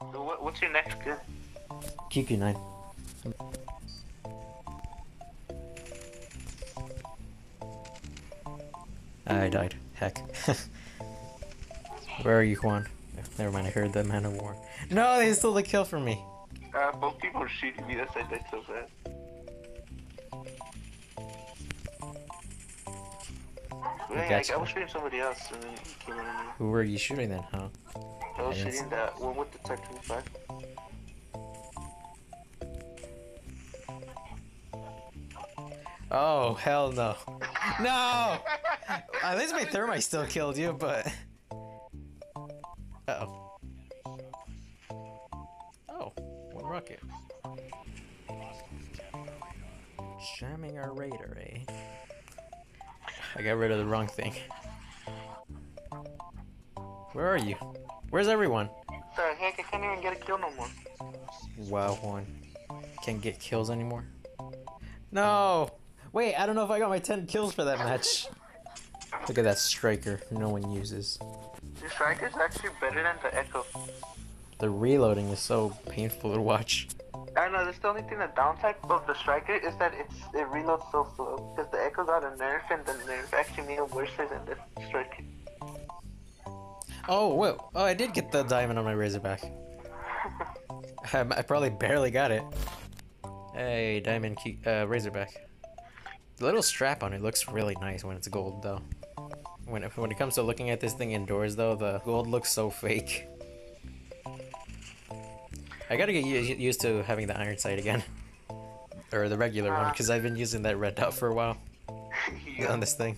What's your next gun? QQ9. I died. Heck. Where are you, Juan? Never mind, I heard the man of war. No, they stole the kill from me. Both people are shooting me. That's why I died so fast. I was shooting somebody else and then he came in on me. Who were you shooting then, huh? I was shooting that one with the Type 25. Oh, hell no. No! At least my thermite still killed you, but... Uh-oh. Oh, one rocket. Jamming our radar, eh? I got rid of the wrong thing. Where are you? Where's everyone? The heck, I can't even get a kill no more. Wow, Juan. Can't get kills anymore? No! Wait, I don't know if I got my 10 kills for that match. Look at that striker no one uses. The striker's actually better than the echo. The reloading is so painful to watch. I know, that's the only thing, the downside of the striker is that it reloads so slow. Because the echo got a nerf and the nerf actually made it worse than the striker. Oh, whoa. Oh, I did get the diamond on my Razorback. I probably barely got it. Hey, diamond key, Razorback. The little strap on it looks really nice when it's gold, though. When it comes to looking at this thing indoors, though, the gold looks so fake. I gotta get used to having the iron sight again, or the regular one, because I've been using that red dot for a while on this thing.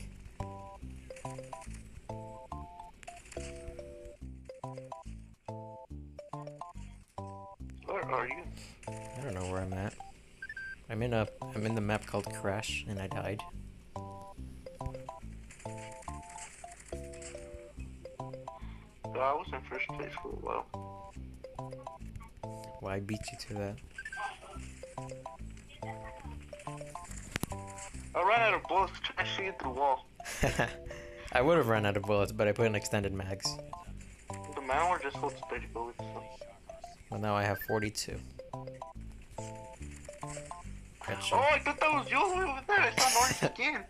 Where are you? I don't know where I'm at. I'm in the map called Crash, and I died. So I was in first place for a while. Well, I beat you to that. I ran out of bullets trying to shoot you through the wall. I would have run out of bullets, but I put in extended mags. The man just holds 30 bullets. So. Well, now I have 42. Gotcha. Oh, I thought that was you over there. I saw an orange skin.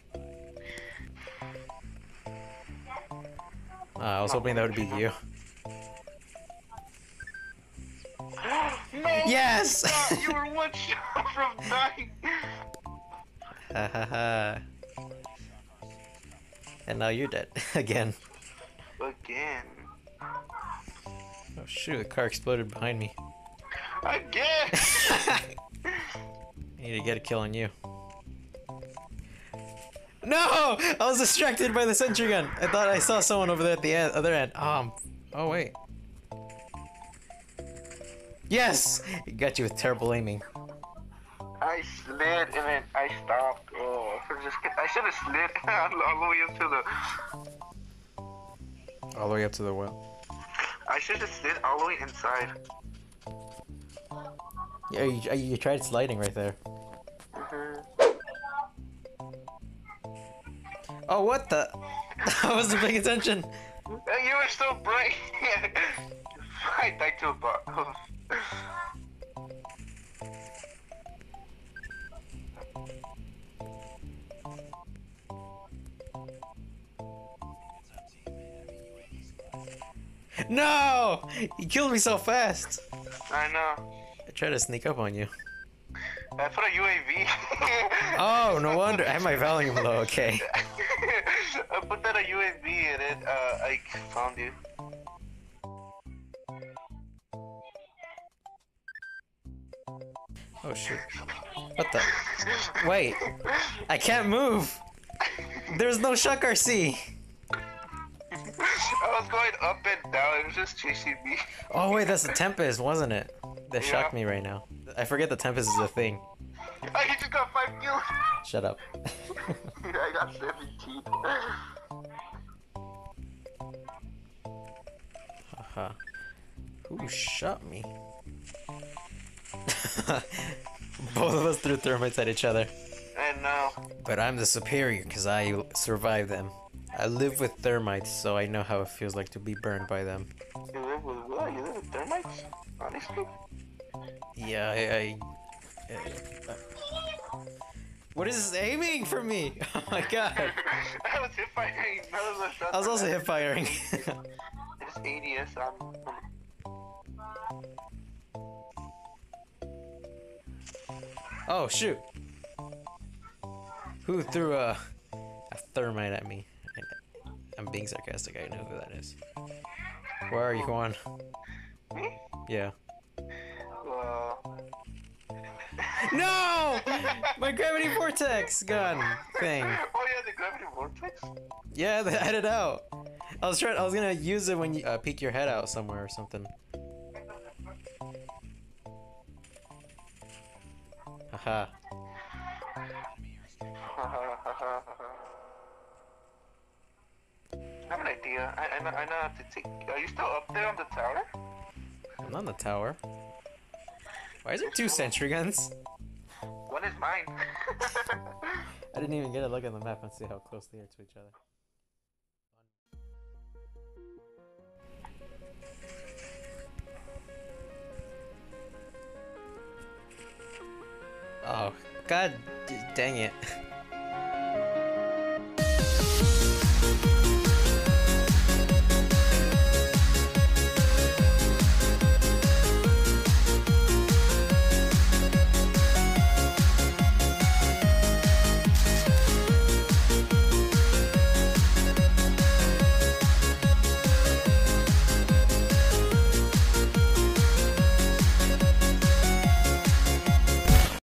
I was hoping that would be you. No, yes! You were one shot from dying. Ha ha ha. And now you're dead again. Again. Oh shoot! A car exploded behind me. Again. I need to get a kill on you. No! I was distracted by the sentry gun. I thought I saw someone over there at the other end. Oh wait. Yes! It got you with terrible aiming. I slid and then I stopped. Oh, I should have slid all the way up to the. All the way up to the well. I should have slid all the way inside. Yeah, you tried sliding right there. Oh, what the? I wasn't paying attention. You were so bright. I died to a bot. No! You killed me so fast. I know. I tried to sneak up on you. I put a UAV. Oh, no wonder. I had my volume low. Okay. I put that a UAV in it. I found you. Oh shoot. What the? Wait. I can't move. There's no Shock RC. I was going up and down. It was just chasing me. Oh wait, that's the Tempest, wasn't it? That shocked me right now. I forget the Tempest is a thing. I just got 5 kills. Shut up. I got 17. Haha. Who shot me? Both of us threw thermites at each other. I know. But I'm the superior because I survived them. I live with thermites, so I know how it feels like to be burned by them. You live with what? You live with thermites? Yeah, what is this aiming for me? Oh my god. I was hip firing. I was also hip firing. There's ADS on. Oh shoot. Who threw a thermite at me? I'm being sarcastic, I know who that is. Where are you going? Me? Yeah. No! My gravity vortex gun thing. Oh yeah, the gravity vortex? Yeah, they had it out. I was gonna use it when you peek your head out somewhere or something. Haha. I have an idea. I know how to take. Are you still up there on the tower? I'm on the tower. Why is there two sentry guns? One is mine. I didn't even get a look at the map and see how close they are to each other. Oh, god dang it.